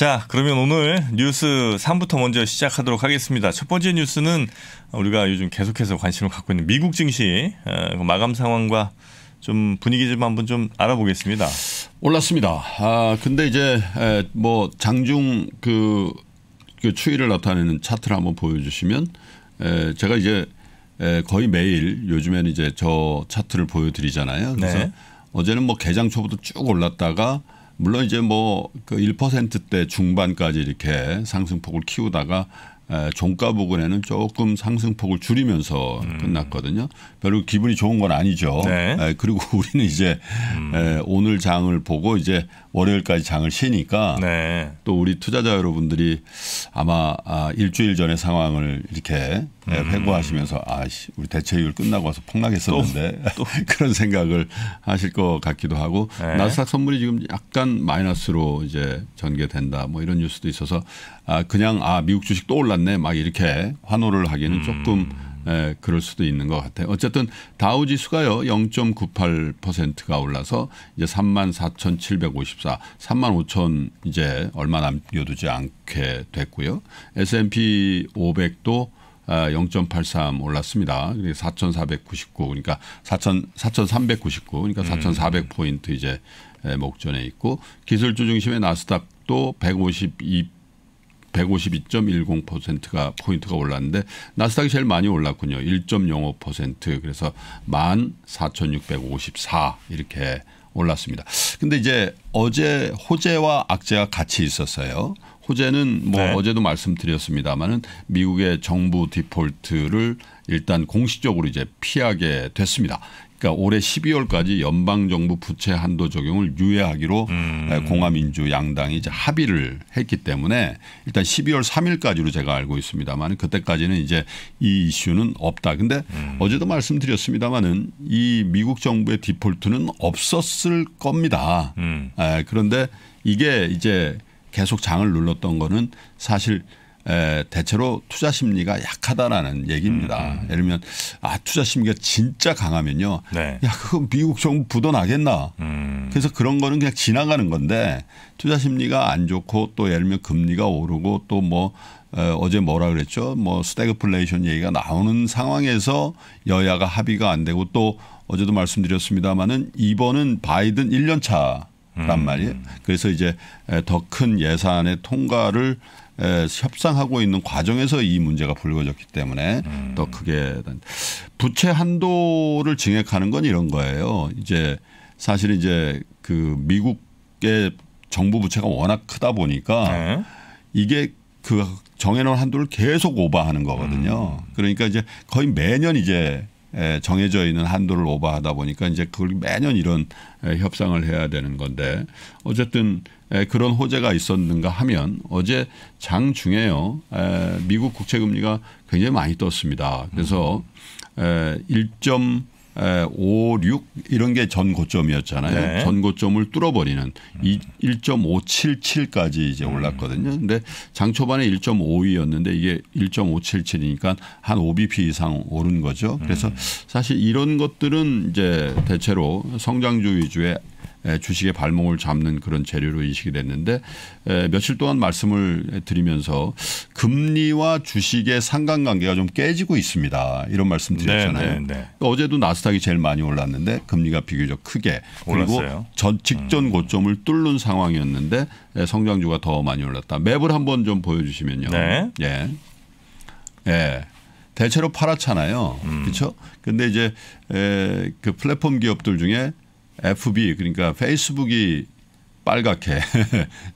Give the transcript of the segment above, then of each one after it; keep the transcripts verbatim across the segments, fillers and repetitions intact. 자, 그러면 오늘 뉴스 삼부터 먼저 시작하도록 하겠습니다. 첫 번째 뉴스는 우리가 요즘 계속해서 관심을 갖고 있는 미국 증시 마감 상황과 좀 분위기 좀 한번 좀 알아보겠습니다. 올랐습니다. 아, 근데 이제 뭐 장중 그, 그 추이를 나타내는 차트를 한번 보여주시면 에, 제가 이제 에, 거의 매일 요즘에는 이제 저 차트를 보여드리잖아요. 그래서 네. 어제는 뭐 개장 초부터 쭉 올랐다가 물론 이제 뭐 그 일 퍼센트대 중반까지 이렇게 상승폭을 키우다가 종가 부근에는 조금 상승폭을 줄이면서 음. 끝났거든요. 별로 기분이 좋은 건 아니죠. 네. 그리고 우리는 이제 음. 오늘 장을 보고 이제 월요일까지 장을 쉬니까 네. 또 우리 투자자 여러분들이 아마 일주일 전의 상황을 이렇게 음. 회고하시면서 아, 우리 대체율 끝나고 와서 폭락했었는데 또, 또. 그런 생각을 하실 것 같기도 하고 네. 나스닥 선물이 지금 약간 마이너스로 이제 전개된다 뭐 이런 뉴스도 있어서 아, 그냥 아 미국 주식 또 올랐 네, 막 이렇게 환호를 하기는 음. 조금 에, 그럴 수도 있는 것 같아요. 어쨌든 다우지수가요 영 점 구팔 퍼센트가 올라서 이제 삼만 사천칠백오십사, 삼만 오천 이제 얼마 남겨두지 않게 됐고요. 에스 앤 피 오백도 영 점 팔삼 올랐습니다. 사천사백구십구 그러니까 사천 사천삼백구십구 그러니까 사천사백 음. 포인트 이제 목전에 있고 기술주 중심의 나스닥도 백오십이. 백오십이 점 일공 퍼센트가 포인트가 올랐는데 나스닥이 제일 많이 올랐군요. 일 점 영오 퍼센트 그래서 만 사천육백오십사 이렇게 올랐습니다. 근데 이제 어제 호재와 악재가 같이 있었어요. 호재는 뭐 네. 어제도 말씀드렸습니다만은 미국의 정부 디폴트를 일단 공식적으로 이제 피하게 됐습니다. 그러니까 올해 십이월까지 연방정부 부채 한도 적용을 유예하기로 음. 공화민주 양당이 이제 합의를 했기 때문에 일단 십이월 삼일까지로 제가 알고 있습니다만 그때까지는 이제 이 이슈는 없다. 근데 음. 어제도 말씀드렸습니다만은 이 미국 정부의 디폴트는 없었을 겁니다. 음. 에, 그런데 이게 이제 계속 장을 눌렀던 거는 사실 에, 대체로 투자 심리가 약하다라는 얘기입니다. 음, 음. 예를 들면 아 투자 심리가 진짜 강하면요. 네. 야 그거 미국 정부 부도나겠나. 음. 그래서 그런 거는 그냥 지나가는 건데 투자 심리가 안 좋고 또 예를 들면 금리가 오르고 또 뭐 어제 뭐라 그랬죠. 뭐 스태그플레이션 얘기가 나오는 상황에서 여야가 합의가 안 되고 또 어제도 말씀드렸습니다마는 이번은 바이든 일 년 차란 음. 말이에요. 그래서 이제 더 큰 예산의 통과를 에, 협상하고 있는 과정에서 이 문제가 불거졌기 때문에 음. 더 크게 부채 한도를 증액하는 건 이런 거예요. 이제 사실 이제 그 미국의 정부 부채가 워낙 크다 보니까 네. 이게 그 정해놓은 한도를 계속 오버하는 거거든요. 음. 그러니까 이제 거의 매년 이제 정해져 있는 한도를 오버하다 보니까 이제 그걸 매년 이런 협상을 해야 되는 건데 어쨌든 그런 호재가 있었는가 하면 어제 장중에요 미국 국채금리가 굉장히 많이 떴습니다. 그래서 일 점 오육 이런 게 전 고점이었잖아요. 네. 전 고점을 뚫어버리는 일 점 오칠칠까지 이제 올랐거든요. 근데 장 초반에 일 점 오이였는데 이게 일 점 오칠칠이니까 한 오 비피 이상 오른 거죠. 그래서 사실 이런 것들은 이제 대체로 성장주 위주의 주식의 발목을 잡는 그런 재료로 인식이 됐는데 며칠 동안 말씀을 드리면서 금리와 주식의 상관관계가 좀 깨지고 있습니다. 이런 말씀 드렸잖아요. 네, 네, 네. 어제도 나스닥이 제일 많이 올랐는데 금리가 비교적 크게 올랐어요. 그리고 전 직전 고점을 뚫는 상황이었는데 성장주가 더 많이 올랐다. 맵을 한번 좀 보여주시면요. 네. 예. 예. 대체로 파랗잖아요. 음. 그렇죠? 근데 이제 그 플랫폼 기업들 중에 에프 비 그러니까 페이스북이 빨갛게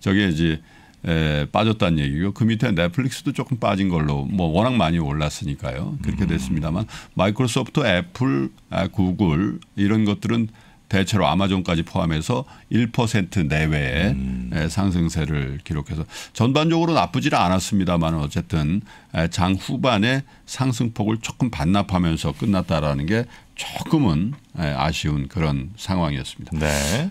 저게 이제 에, 빠졌다는 얘기고 그 밑에 넷플릭스도 조금 빠진 걸로 뭐 워낙 많이 올랐으니까요. 그렇게 됐습니다만 마이크로소프트, 애플, 아, 구글 이런 것들은 대체로 아마존까지 포함해서 일 퍼센트 내외의 음. 상승세를 기록해서 전반적으로 나쁘지는 않았습니다만 어쨌든 장 후반에 상승폭을 조금 반납하면서 끝났다라는 게 조금은 아쉬운 그런 상황이었습니다. 네.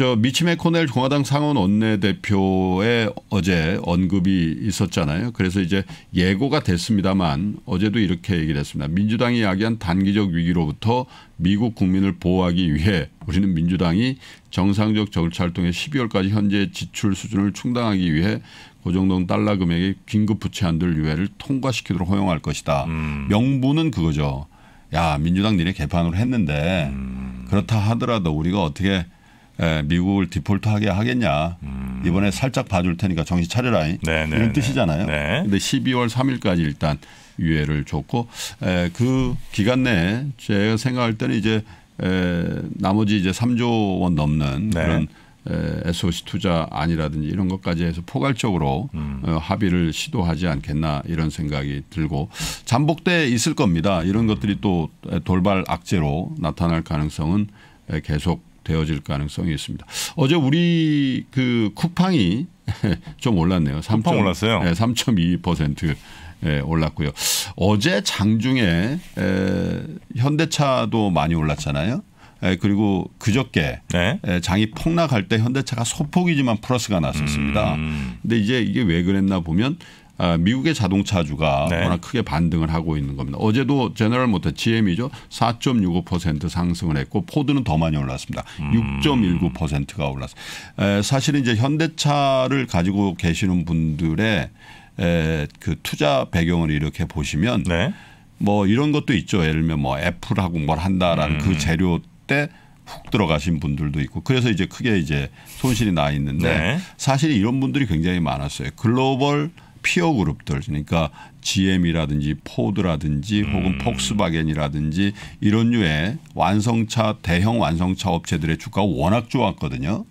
저 미치 맥코넬 공화당 상원 원내대표의 어제 언급이 있었잖아요. 그래서 이제 예고가 됐습니다만 어제도 이렇게 얘기를 했습니다. 민주당이 야기한 단기적 위기로부터 미국 국민을 보호하기 위해 우리는 민주당이 정상적 정치활동의 십이월까지 현재 지출 수준을 충당하기 위해 고정동 달러 금액의 긴급 부채 안들 유예를 통과시키도록 허용할 것이다. 음. 명분은 그거죠. 야, 민주당 니네 개판으로 했는데 음. 그렇다 하더라도 우리가 어떻게 예, 미국을 디폴트하게 하겠냐. 음. 이번에 살짝 봐줄 테니까 정신 차려라. 네네네. 이런 뜻이잖아요. 네. 근데 십이월 삼일까지 일단 유예를 줬고 에, 그 기간 내에 제가 생각할 때는 이제 에, 나머지 이제 삼조 원 넘는 네. 그런 에, 에스오씨 투자 안이라든지 이런 것까지 해서 포괄적으로 음. 어, 합의를 시도하지 않겠나 이런 생각이 들고 잠복돼 있을 겁니다. 이런 것들이 또 돌발 악재로 나타날 가능성은 에, 계속 되어질 가능성이 있습니다. 어제 우리 그 쿠팡이 좀 올랐네요. 쿠팡 올랐어요. 네, 삼 점 이이 퍼센트 올랐고요. 어제 장중에 에, 현대차도 많이 올랐잖아요. 에, 그리고 그저께 네? 에, 장이 폭락할 때 현대차가 소폭이지만 플러스가 났었습니다. 음. 근데 이제 이게 왜 그랬나 보면 아, 미국의 자동차주가 네. 워낙 크게 반등을 하고 있는 겁니다. 어제도 제너럴 모터 지엠이죠. 사 점 육오 퍼센트 상승을 했고 포드는 더 많이 올랐습니다. 음. 육 점 일구 퍼센트가 올랐습니다. 사실 이제 현대차를 가지고 계시는 분들의 에, 그 투자 배경을 이렇게 보시면 네. 뭐 이런 것도 있죠. 예를 들면 뭐 애플하고 뭘 한다라는 음. 그 재료 때 훅 들어가신 분들도 있고 그래서 이제 크게 이제 손실이 나 있는데 네. 사실 이런 분들이 굉장히 많았어요. 글로벌 피어 그룹들 그러니까 지엠이라든지 포드라든지 혹은 음. 폭스바겐이라든지 이런 류의 완성차 대형 완성차 업체들의 주가가 워낙 좋았거든요.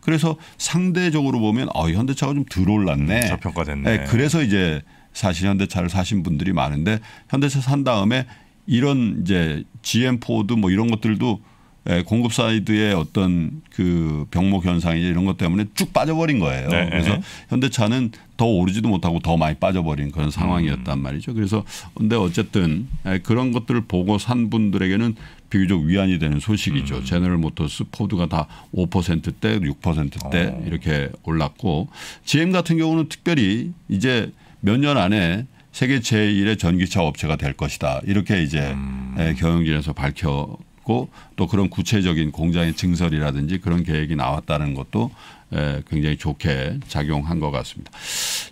그래서 상대적으로 보면 어, 현대차가 좀 덜 올랐네. 음, 저평가됐네. 네, 그래서 이제 사실 현대차를 사신 분들이 많은데 현대차 산 다음에 이런 이제 지엠, 포드 뭐 이런 것들도 공급 사이드의 어떤 그 병목 현상이 이런 것 때문에 쭉 빠져버린 거예요. 네. 그래서 현대차는 더 오르지도 못하고 더 많이 빠져버린 그런 상황이었단 말이죠. 그래서 근데 어쨌든 그런 것들을 보고 산 분들에게는 비교적 위안이 되는 소식이죠. 음. 제너럴 모터스, 포드가 다 오 퍼센트대, 육 퍼센트대 이렇게 올랐고 지엠 같은 경우는 특별히 이제 몇 년 안에 세계 제일의 전기차 업체가 될 것이다. 이렇게 이제 음. 경영진에서 밝혀 또 그런 구체적인 공장의 증설이라든지 그런 계획이 나왔다는 것도 굉장히 좋게 작용한 것 같습니다.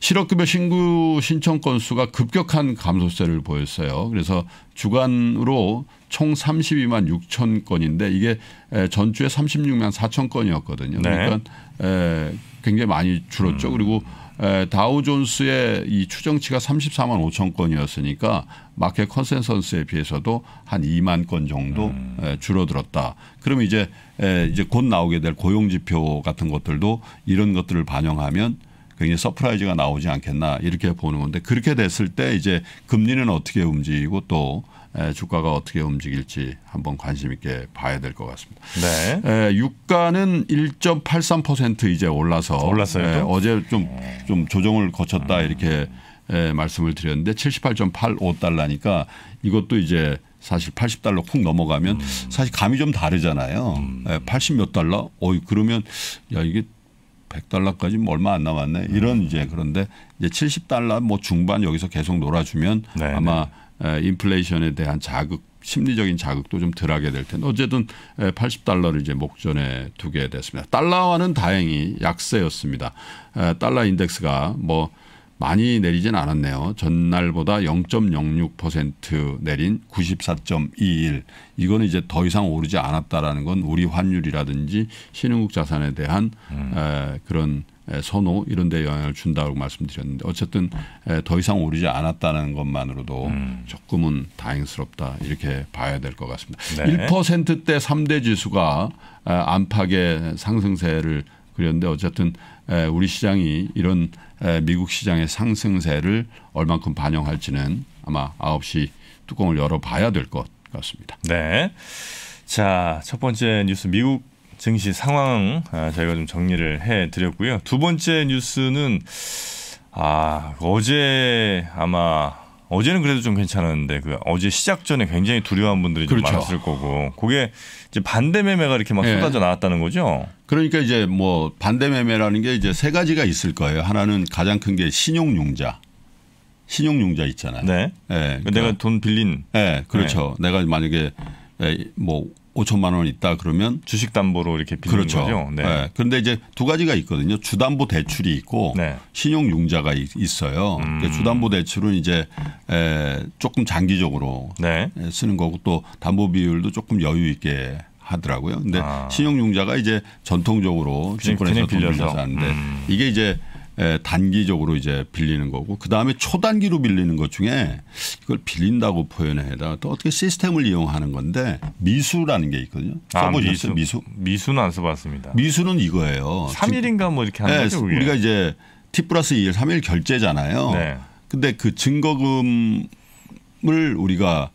실업급여 신고 신청 건수가 급격한 감소세를 보였어요. 그래서 주간으로 총 삼십이만 육천 건인데 이게 전주에 삼십육만 사천 건이었거든요. 그러니까 네. 굉장히 많이 줄었죠. 그리고 다우존스의 이 추정치가 삼십사만 오천 건이었으니까 마켓 컨센서스에 비해서도 한 이만 건 정도 음. 줄어들었다. 그러면 이제 이제 곧 나오게 될 고용지표 같은 것들도 이런 것들을 반영하면 굉장히 서프라이즈가 나오지 않겠나 이렇게 보는 건데 그렇게 됐을 때 이제 금리는 어떻게 움직이고 또 주가가 어떻게 움직일지 한번 관심 있게 봐야 될 것 같습니다. 네. 에, 유가는 일 점 팔삼 퍼센트 이제 올라서 올랐어요. 에, 어제 좀, 좀 조정을 거쳤다 음. 이렇게 에, 말씀을 드렸는데 칠십팔 점 팔오 달러니까 이것도 이제 사실 팔십 달러 훅 넘어가면 음. 사실 감이 좀 다르잖아요. 음. 에, 팔십 몇 달러? 어이 그러면 야 이게 백 달러까지 뭐 얼마 안 남았네. 이런 음. 이제 그런데 이제 칠십 달러 뭐 중반 여기서 계속 놀아주면 네, 아마 네. 인플레이션에 대한 자극, 심리적인 자극도 좀 덜하게 될 텐데 어쨌든 팔십 달러를 이제 목전에 두게 됐습니다. 달러와는 다행히 약세였습니다. 달러 인덱스가 뭐 많이 내리진 않았네요. 전날보다 영 점 영육 퍼센트 내린 구십사 점 이일. 이건 이제 더 이상 오르지 않았다라는 건 우리 환율이라든지 신흥국 자산에 대한 음. 에, 그런 선호 이런 데 영향을 준다고 말씀드렸는데 어쨌든 더 이상 오르지 않았다는 것만으로도 음. 조금은 다행스럽다 이렇게 봐야 될 것 같습니다. 네. 일 퍼센트대 삼 대 지수가 안팎의 상승세를 그랬는데 어쨌든 우리 시장이 이런 미국 시장의 상승세를 얼만큼 반영할지는 아마 아홉 시 뚜껑을 열어봐야 될 것 같습니다. 네. 자, 첫 번째 뉴스 미국 증시 상황 아, 저희가 좀 정리를 해드렸고요. 두 번째 뉴스는 아, 어제 아마 어제는 그래도 좀 괜찮았는데 그 어제 시작 전에 굉장히 두려운 분들이 그렇죠. 좀 많았을 거고 그게 이제 반대 매매가 이렇게 막 예. 쏟아져 나왔다는 거죠. 그러니까 이제 뭐 반대 매매라는 게 이제 세 가지가 있을 거예요. 하나는 가장 큰 게 신용융자. 신용융자 있잖아요. 네. 예, 그러니까 내가 돈 빌린. 네, 그렇죠. 네. 내가 만약에 뭐 오천만 원 있다 그러면 주식담보로 이렇게 빌린 그렇죠. 거죠. 네. 네. 그런데 이제 두 가지가 있거든요. 주담보 대출이 있고 네. 신용융자가 있어요. 음. 그러니까 주담보 대출은 이제 조금 장기적으로 네. 쓰는 거고 또 담보 비율도 조금 여유 있게 하더라고요. 근데 아. 신용융자가 이제 전통적으로 증권에서 돈 빌려서 하는데 음. 이게 이제 단기적으로 이제 빌리는 거고 그 다음에 초단기로 빌리는 것 중에 이걸 빌린다고 표현해다 또 어떻게 시스템을 이용하는 건데 미수라는 게 있거든요. 써보셨어요? 아, 미수? 미수는 안 써봤습니다. 미수는 이거예요. 삼 일인가 뭐 이렇게 하는 네, 거죠. 그게. 우리가 이제 티 플러스 이 일 삼 일 결제잖아요. 네. 근데 그 증거금을 우리가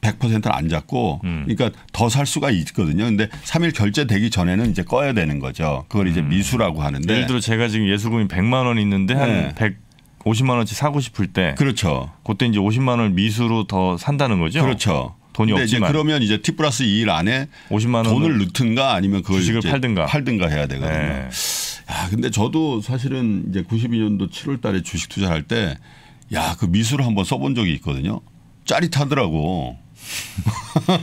백 퍼센트를 안 잡고 음. 그러니까 더 살 수가 있거든요. 근데 삼 일 결제되기 전에는 이제 꺼야 되는 거죠. 그걸 이제 음. 미수라고 하는데. 예를 들어 제가 지금 예수금이 백만 원 있는데 네. 한 백오십만 원치 사고 싶을 때. 그렇죠. 그때 이제 오십만 원을 미수로 더 산다는 거죠. 그렇죠. 돈이 없지만. 이제 그러면 이제 티 플러스 이 일 안에 오십만 원 돈을 넣든가 아니면 그걸 주식을 팔든가. 팔든가 해야 되거든요. 네. 야, 근데 저도 사실은 이제 구십이 년도 칠월 달에 주식 투자할 때 야, 그 미수를 한번 써본 적이 있거든요. 짜릿하더라고.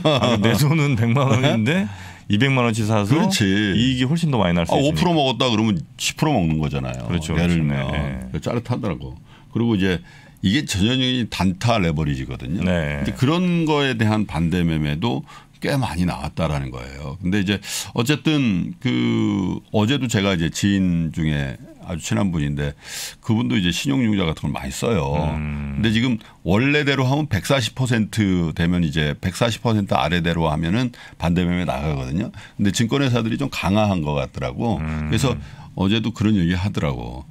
아, 내 손은 백만 원인데 이백만 원치 사서 그렇지. 이익이 훨씬 더 많이 날 수 있어요. 아, 오 퍼센트 먹었다 그러면 십 퍼센트 먹는 거잖아요. 그렇죠. 예를 들면 네. 짜릿하더라고. 그리고 이제 이게 전형적인 단타 레버리지거든요. 네. 근데 그런 거에 대한 반대 매매도 꽤 많이 나왔다라는 거예요. 근데 이제 어쨌든 그 어제도 제가 이제 지인 중에 아주 친한 분인데 그분도 이제 신용융자 같은 걸 많이 써요. 음. 근데 지금 원래대로 하면 백사십 퍼센트 되면 이제 백사십 퍼센트 아래대로 하면은 반대매매 나가거든요. 근데 증권회사들이 좀 강화한 것 같더라고. 음. 그래서 어제도 그런 얘기 하더라고.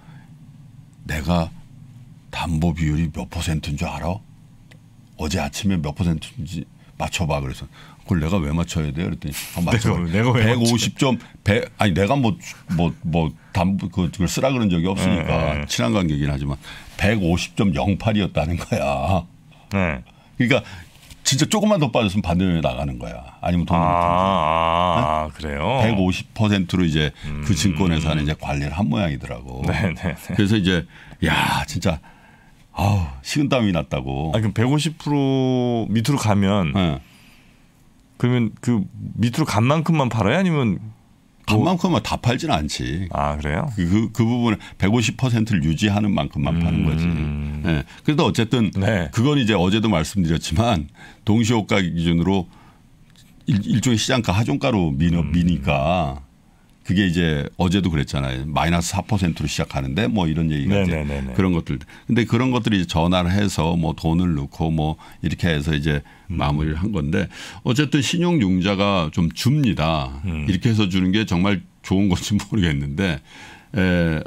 내가 담보 비율이 몇 퍼센트인 줄 알아? 어제 아침에 몇 퍼센트인지 맞춰봐. 그래서 그걸 내가 왜 맞춰야 돼요? 그랬더니 아, 맞춰. 내가, 내가 백오십 점 백 아니 내가 뭐 뭐 뭐 담보 그걸 쓰라 그런 적이 없으니까 네, 네. 친한 관계긴 하지만 백오십 점 영팔이었다는 거야. 네. 그러니까 진짜 조금만 더 빠졌으면 반대로 나가는 거야. 아니면 돈을 못 받는 거야. 아, 그래요? 백오십 퍼센트로 이제 음. 그 증권회사는 이제 관리를 한 모양이더라고. 네, 네, 네. 그래서 이제 야, 진짜 아우, 식은땀이 났다고. 아, 그럼 백오십 퍼센트 밑으로 가면 네. 그러면 그 밑으로 간 만큼만 팔아요? 아니면 간 만큼만 다 팔진 않지. 아, 그래요? 그, 그, 그 부분을 백오십 퍼센트를 유지하는 만큼만 음. 파는 거지. 네. 그래도 어쨌든 네. 그건 이제 어제도 말씀드렸지만 동시호가 기준으로 일, 일종의 시장가 하종가로 미너, 음. 미니까 그게 이제 어제도 그랬잖아요. 마이너스 사 퍼센트로 시작하는데 뭐 이런 얘기가 이제 그런 것들. 근데 그런 것들이 이제 전화를 해서 뭐 돈을 넣고 뭐 이렇게 해서 이제 음. 마무리를 한 건데 어쨌든 신용융자가 좀 줍니다. 음. 이렇게 해서 주는 게 정말 좋은 건지 모르겠는데 에,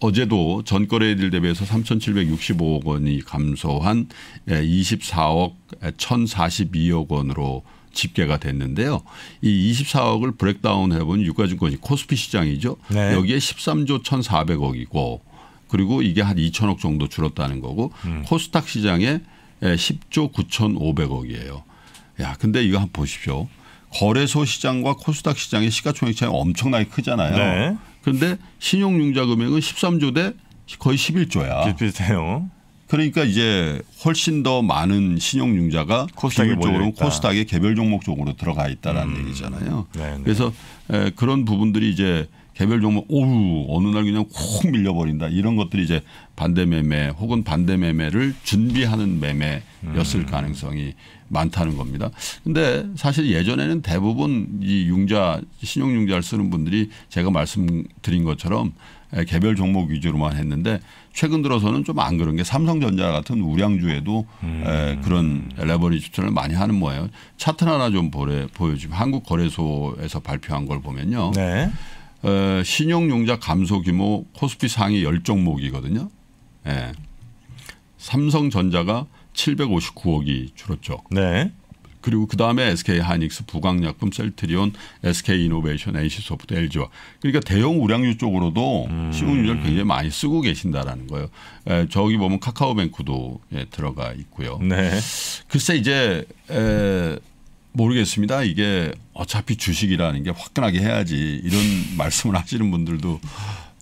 어제도 전 거래일 대비해서 삼천칠백육십오억 원이 감소한 이십사억 천사십이억 원으로 집계가 됐는데요. 이 이십사억을 브렉다운 해본 유가증권이 코스피 시장이죠. 네. 여기에 십삼조 천사백억이고 그리고 이게 한 이천억 정도 줄었다는 거고 음. 코스닥 시장에 십조 구천오백억이에요. 야, 근데 이거 한번 보십시오. 거래소 시장과 코스닥 시장의 시가총액 차이가 엄청나게 크잖아요. 네. 그런데 신용융자 금액은 십삼조 대 거의 십일조야. 비슷비슷해요. 그러니까 이제 훨씬 더 많은 신용융자가 비율적으로 코스닥의 개별 종목 쪽으로 들어가 있다라는 음. 얘기잖아요. 네네. 그래서 그런 부분들이 이제 개별 종목 오우 어느 날 그냥 콕 밀려버린다 이런 것들이 이제 반대매매 혹은 반대매매를 준비하는 매매였을 음. 가능성이 많다는 겁니다. 근데 사실 예전에는 대부분 이 융자 신용융자를 쓰는 분들이 제가 말씀드린 것처럼 개별 종목 위주로만 했는데 최근 들어서는 좀 안 그런 게 삼성전자 같은 우량주에도 음. 그런 레버리지 추천을 많이 하는 모양이에요. 차트 하나 좀 보여주면 한국거래소에서 발표한 걸 보면요. 네. 에, 신용융자 감소 규모 코스피 상위 십 종목이거든요. 예. 삼성전자가 칠백오십구억이 줄었죠. 네. 그리고 그다음에 에스케이하이닉스, 부강약품, 셀트리온, 에스케이이노베이션, 엔씨소프트, 엘지와 그러니까 대형 우량유 쪽으로도 음. 신흥유자를 굉장히 많이 쓰고 계신다라는 거예요. 에, 저기 보면 카카오뱅크도 예, 들어가 있고요. 네. 글쎄 이제 에, 모르겠습니다. 이게 어차피 주식이라는 게 화끈하게 해야지 이런 말씀을 하시는 분들도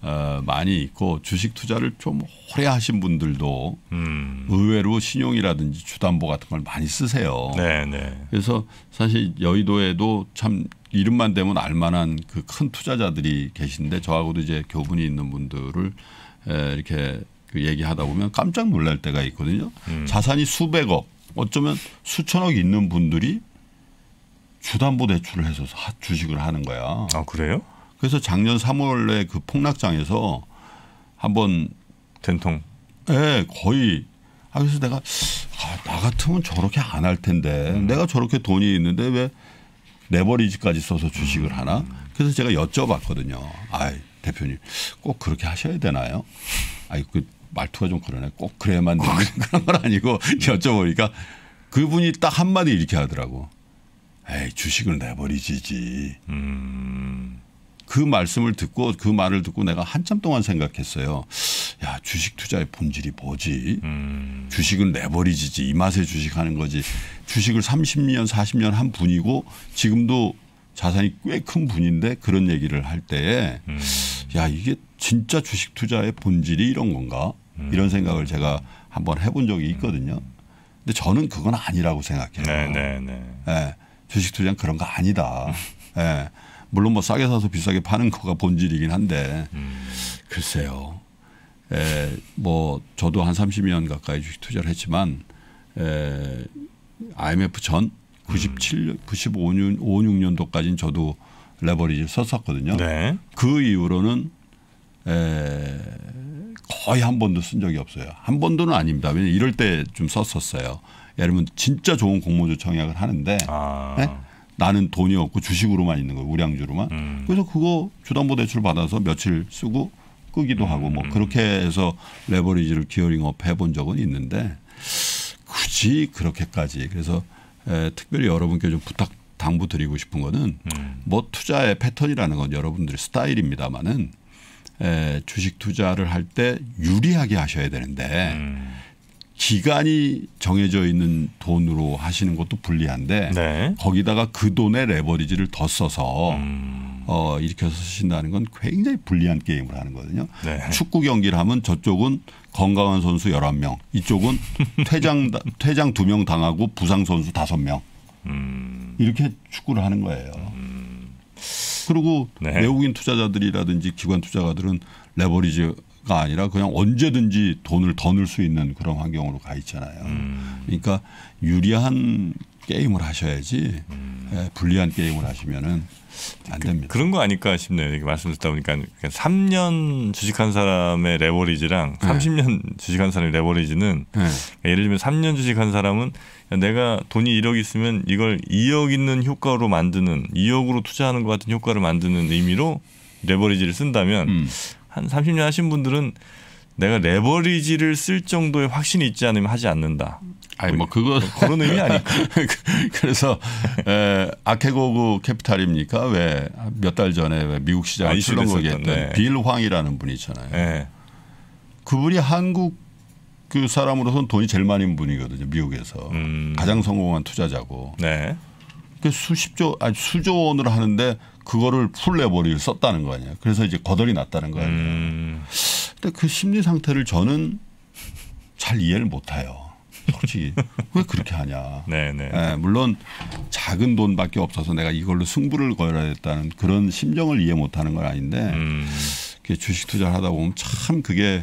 어, 많이 있고 주식 투자를 좀 오래 하신 분들도 음. 의외로 신용이라든지 주담보 같은 걸 많이 쓰세요. 네네. 그래서 사실 여의도에도 참 이름만 되면 알만한 그 큰 투자자들이 계신데 저하고도 이제 교분이 있는 분들을 에, 이렇게 그 얘기하다 보면 깜짝 놀랄 때가 있거든요. 음. 자산이 수백억 어쩌면 수천억 있는 분들이 주담보 대출을 해서 주식을 하는 거야. 아 그래요? 그래서 작년 삼월에 그 폭락장에서 한번 된통. 예, 네, 거의. 아, 그래서 내가 아, 나 같으면 저렇게 안 할 텐데 음. 내가 저렇게 돈이 있는데 왜 레버리지까지 써서 주식을 음. 하나? 그래서 제가 여쭤봤거든요. 아이 대표님 꼭 그렇게 하셔야 되나요? 아이 그 말투가 좀 그러네. 꼭 그래야만 되는 그런 건 아니고 여쭤보니까 그분이 딱 한마디 이렇게 하더라고. 에이 주식은 레버리지지. 음. 그 말씀을 듣고 그 말을 듣고 내가 한참 동안 생각했어요. 야 주식 투자의 본질이 뭐지? 음. 주식은 레버리지지. 이 맛에 주식하는 거지. 주식을 삼십 년 사십 년 한 분이고 지금도 자산이 꽤 큰 분인데 그런 얘기를 할 때에 음. 야 이게 진짜 주식 투자의 본질이 이런 건가? 음. 이런 생각을 제가 한번 해본 적이 있거든요. 근데 저는 그건 아니라고 생각해요. 네네네. 네, 네. 네, 주식 투자는 그런 거 아니다. 네. 물론 뭐 싸게 사서 비싸게 파는 거가 본질이긴 한데 음. 글쎄요. 에, 뭐 저도 한 삼십 년 가까이 주식 투자를 했지만 에, 아이엠에프 전 구십칠, 구십오 년, 구십육 년도까지는 저도 레버리지를 썼었거든요. 네. 그 이후로는 에, 거의 한 번도 쓴 적이 없어요. 한 번도는 아닙니다. 왜냐하면 이럴 때 좀 썼었어요. 예를 들면 진짜 좋은 공모주 청약을 하는데 아. 네? 나는 돈이 없고 주식으로만 있는 거예요. 우량주로만. 음. 그래서 그거 주담보대출 받아서 며칠 쓰고 끄기도 음. 하고 뭐 그렇게 해서 레버리지를 기어링업 해본 적은 있는데 굳이 그렇게까지. 그래서 에, 특별히 여러분께 좀 부탁 당부드리고 싶은 거는 음. 뭐 투자의 패턴이라는 건 여러분들의 스타일입니다마는 주식 투자를 할 때 유리하게 하셔야 되는데 음. 기간이 정해져 있는 돈으로 하시는 것도 불리한데 네. 거기다가 그 돈에 레버리지를 더 써서 음. 어, 일으켜서 쓰신다는 건 굉장히 불리한 게임을 하는 거거든요. 네. 축구 경기를 하면 저쪽은 건강한 선수 열한 명 이쪽은 퇴장, 퇴장 두 명 당하고 부상 선수 다섯 명 음. 이렇게 축구를 하는 거예요. 음. 그리고 네. 외국인 투자자들이라든지 기관 투자가들은 레버리지 가 아니라 그냥 언제든지 돈을 더 넣을 수 있는 그런 환경으로 가 있잖아요. 음. 그러니까 유리한 게임을 하셔야지 음. 예, 불리한 게임을 하시면은 안 됩니다. 그, 그런 거 아닐까 싶네요. 이렇게 말씀 듣다 보니까 삼 년 주식한 사람의 레버리지랑 네. 삼십 년 주식한 사람의 레버리지는 네. 예를 들면 삼 년 주식한 사람은 내가 돈이 일억 있으면 이걸 이억 있는 효과로 만드는 이억으로 투자하는 것 같은 효과를 만드는 의미로 레버리지를 쓴다면 음. 한 삼십 년 하신 분들은 내가 레버리지를 쓸 정도의 확신이 있지 않으면 하지 않는다. 아니 뭐 그거 그런 의미 아닐까. 그래서 에, 아케고그 캐피탈입니까? 왜 몇 달 전에 왜 미국 시장을 아, 출렁거리게 했던 빌 황이라는 분이 있잖아요. 네. 그분이 한국 그 사람으로서는 돈이 제일 많은 분이거든요. 미국에서 음. 가장 성공한 투자자고. 네. 그 수십조 아니 수조 원을 하는데 그거를 풀 레버리를 썼다는 거 아니에요. 그래서 이제 거덜이 났다는 거 아니에요. 음. 근데 그 심리 상태를 저는 잘 이해를 못해요. 솔직히 왜 그렇게 하냐. 네네. 네, 물론 작은 돈밖에 없어서 내가 이걸로 승부를 걸어야 했다는 그런 심정을 이해 못하는 건 아닌데 음. 그게 주식 투자를 하다 보면 참 그게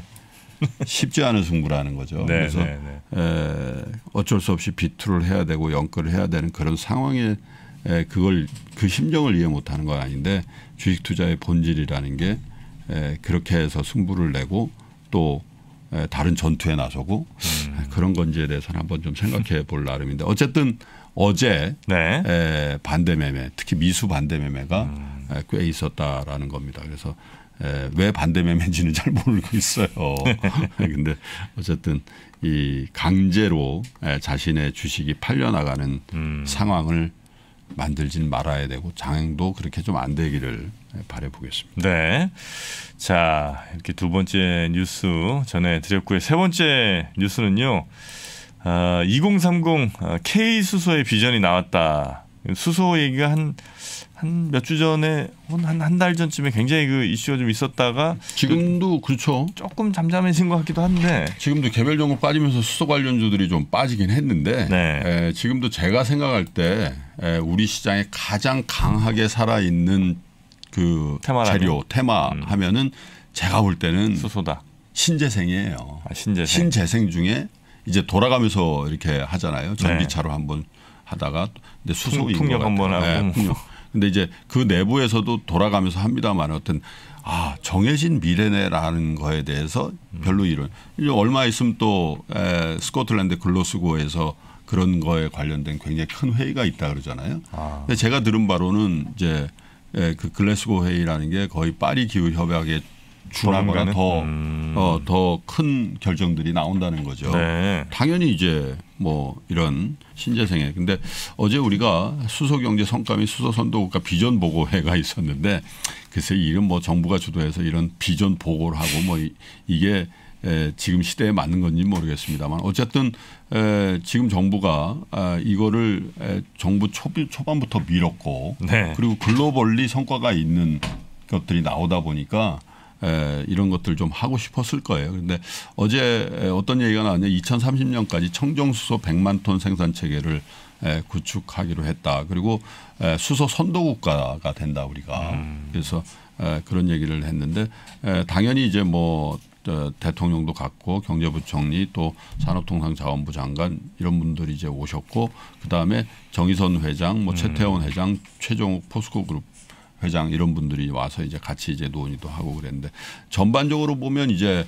쉽지 않은 승부라는 거죠. 네, 그래서 네, 네. 에, 어쩔 수 없이 비투를 해야 되고 연끌을 해야 되는 그런 상황에 에, 그걸 그 심정을 이해 못하는 건 아닌데 주식 투자의 본질이라는 게 에, 그렇게 해서 승부를 내고 또 에, 다른 전투에 나서고 음. 에, 그런 건지에 대해서는 한번 좀 생각해 볼 나름인데 어쨌든 어제 네. 에, 반대매매 특히 미수 반대매매가 음. 에, 꽤 있었다라는 겁니다. 그래서 에, 왜 반대 매매인지는 잘 모르고 있어요. 그런데 어쨌든 이 강제로 에, 자신의 주식이 팔려나가는 음. 상황을 만들진 말아야 되고 장행도 그렇게 좀 안 되기를 바라보겠습니다. 네, 자 이렇게 두 번째 뉴스 전해드렸고요. 세 번째 뉴스는요. 어, 이공삼공 K수소의 비전이 나왔다. 수소 얘기가 한 한 몇 주 전에 혹은 한 한 달 전쯤에 굉장히 그 이슈가 좀 있었다가 지금도 그렇죠. 조금 잠잠해진 것 같기도 한데 지금도 개별 종목 빠지면서 수소 관련주들이 좀 빠지긴 했는데 네. 에, 지금도 제가 생각할 때 에, 우리 시장에 가장 강하게 살아있는 그 테마라면. 재료 테마 음. 하면은 제가 볼 때는 수소다. 신재생이에요. 아, 신재생. 신재생 중에 이제 돌아가면서 이렇게 하잖아요. 전기차로 네. 한번 하다가 근데 수소인 풍력 한번 하고. 풍력. 근데 이제 그 내부에서도 돌아가면서 합니다만 어떤 아 정해진 미래네라는 거에 대해서 별로 이런 얼마 있으면 또 에, 스코틀랜드 글로스고에서 그런 거에 관련된 굉장히 큰 회의가 있다 그러잖아요. 아. 근데 제가 들은 바로는 이제 에, 그 글래스고 회의라는 게 거의 파리 기후 협약에 준하거나 더 더 큰 음. 결정들이 나온다는 거죠. 네. 당연히 이제 뭐 이런 신재생에 근데 어제 우리가 수소경제 성과및 수소선도국가 비전 보고회가 있었는데 글쎄 이런 뭐 정부가 주도해서 이런 비전 보고를 하고 뭐 이, 이게 에, 지금 시대에 맞는 건지 모르겠습니다만 어쨌든 에, 지금 정부가 에, 이거를 에, 정부 초, 초반부터 밀었고 네. 그리고 글로벌리 성과가 있는 것들이 나오다 보니까. 에, 이런 것들 좀 하고 싶었을 거예요. 그런데 어제 어떤 얘기가 나왔냐? 이천삼십 년까지 청정수소 백만 톤 생산 체계를 에, 구축하기로 했다. 그리고 에, 수소 선도국가가 된다 우리가. 음. 그래서 에, 그런 얘기를 했는데 에, 당연히 이제 뭐 저, 대통령도 갔고 경제부총리 또 산업통상자원부 장관 이런 분들이 이제 오셨고 그 다음에 정의선 회장, 뭐 최태원 음. 회장, 최종욱 포스코 그룹. 회장 이런 분들이 와서 이제 같이 이제 논의도 하고 그랬는데 전반적으로 보면 이제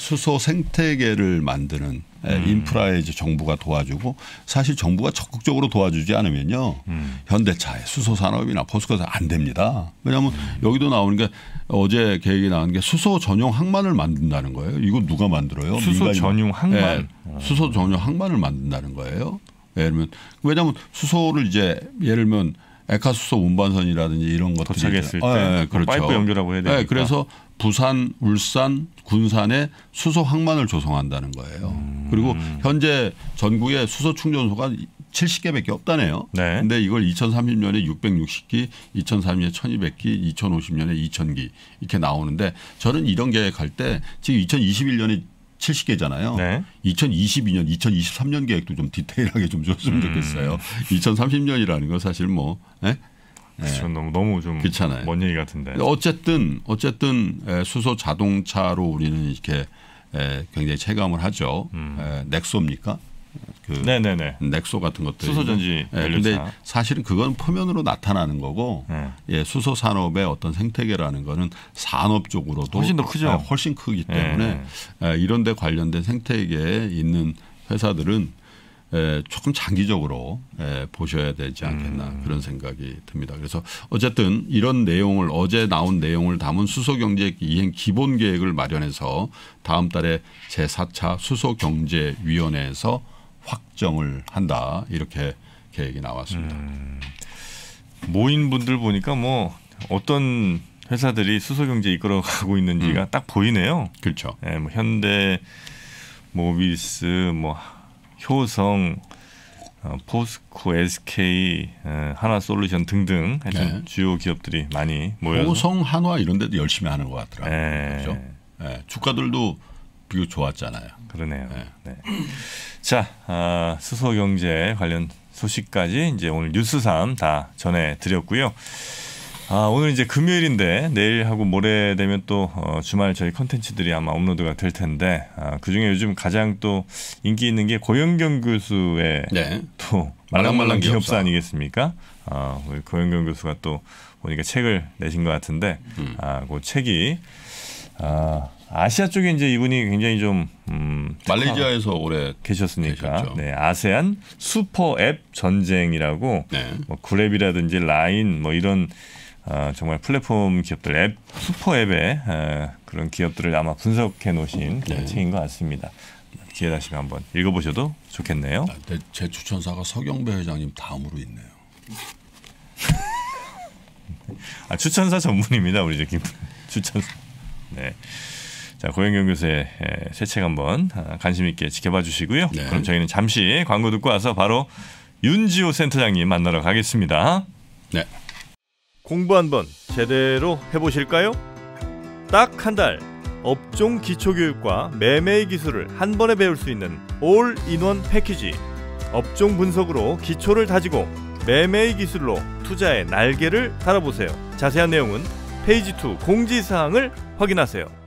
수소 생태계를 만드는 음. 인프라에 이제 정부가 도와주고 사실 정부가 적극적으로 도와주지 않으면요 음. 현대차의 수소 산업이나 포스코 산업 안 됩니다. 왜냐하면 음. 여기도 나오는 게 어제 계획이 나온 게 수소 전용 항만을 만든다는 거예요. 이거 누가 만들어요? 수소 민간인. 전용 항만. 네. 수소 전용 항만을 만든다는 거예요. 왜냐하면 왜냐하면 수소를 이제 예를 들면 액화수소 운반선이라든지 이런 것들이 도착했을 때 네, 네, 그렇죠. 파이프 연결하고 해야 되니까. 네, 그래서 부산, 울산, 군산에 수소 항만을 조성한다는 거예요. 음. 그리고 현재 전국에 수소 충전소가 칠십 개밖에 없다네요. 네. 근데 이걸 이천삼십 년에 육백육십 기, 이천삼십 년에 천이백 기, 이천오십 년에 이천 기 이렇게 나오는데 저는 이런 계획할 때 지금 이천이십일 년에 칠십 개잖아요. 네. 이천이십이 년, 이천이십삼 년 계획도 좀 디테일하게 좀 줬으면 좋겠어요. 음. 이천삼십 년이라는 건 사실 뭐, 예? 그렇죠. 예. 너무 너무 좀 그렇잖아요. 먼 얘기 같은데. 어쨌든 어쨌든 수소 자동차로 우리는 이렇게 굉장히 체감을 하죠. 음. 넥소입니까? 그 네네네. 넥소 같은 것들. 수소 전지 연료차. 예. 근데 사실은 그건 표면으로 나타나는 거고, 네. 예, 수소 산업의 어떤 생태계라는 거는 산업적으로도 훨씬 더 크죠. 훨씬 크기 때문에 네. 예, 이런데 관련된 생태계에 있는 회사들은 예, 조금 장기적으로 예, 보셔야 되지 않겠나 음. 그런 생각이 듭니다. 그래서 어쨌든 이런 내용을 어제 나온 내용을 담은 수소경제 이행 기본 계획을 마련해서 다음 달에 제사 차 수소경제위원회에서 확정을 한다 이렇게 계획이 나왔습니다. 음, 모인 분들 보니까 뭐 어떤 회사들이 수소경제 이끌어가고 있는지가 음. 딱 보이네요. 그렇죠. 예, 뭐 현대, 모비스, 뭐 효성, 어, 포스코, 에스케이, 어, 하나솔루션 등등 네. 주요 기업들이 많이 모여서 효성, 한화 이런 데도 열심히 하는 것 같더라고요. 네. 그렇죠? 네. 주가들도 비교 좋았잖아요. 그러네요. 네. 네. 자, 아, 수소 경제 관련 소식까지 이제 오늘 뉴스삼 다 전해 드렸고요. 아, 오늘 이제 금요일인데 내일하고 모레 되면 또 어, 주말 저희 컨텐츠들이 아마 업로드가 될 텐데 아, 그중에 요즘 가장 또 인기 있는 게 고영경 교수의 네. 또 말랑말랑 기업사 아니겠습니까? 아, 우리 고영경 교수가 또 보니까 책을 내신 것 같은데 음. 아, 그 책이 아. 아시아 쪽에 이제 이분이 굉장히 좀 음, 말레이시아에서 오래 계셨으니까 계셨죠. 네, 아세안 슈퍼 앱 전쟁이라고 네. 뭐 그랩이라든지 라인 뭐 이런 어, 정말 플랫폼 기업들, 앱, 슈퍼 앱의 어, 그런 기업들을 아마 분석해 놓으신 네. 책인 것 같습니다. 기회 되시면 한번 읽어보셔도 좋겠네요. 아, 네, 제 추천사가 서경배 회장님 다음으로 있네요. 아, 추천사 전문입니다, 우리 김 추천사. 네. 자, 고영경 교수의 새 책 한번 관심 있게 지켜봐 주시고요. 네. 그럼 저희는 잠시 광고 듣고 와서 바로 윤지호 센터장님 만나러 가겠습니다. 네. 공부 한번 제대로 해보실까요? 딱 한 달 업종 기초교육과 매매의 기술을 한 번에 배울 수 있는 올인원 패키지. 업종 분석으로 기초를 다지고 매매의 기술로 투자의 날개를 달아보세요. 자세한 내용은 페이지 이 공지사항을 확인하세요.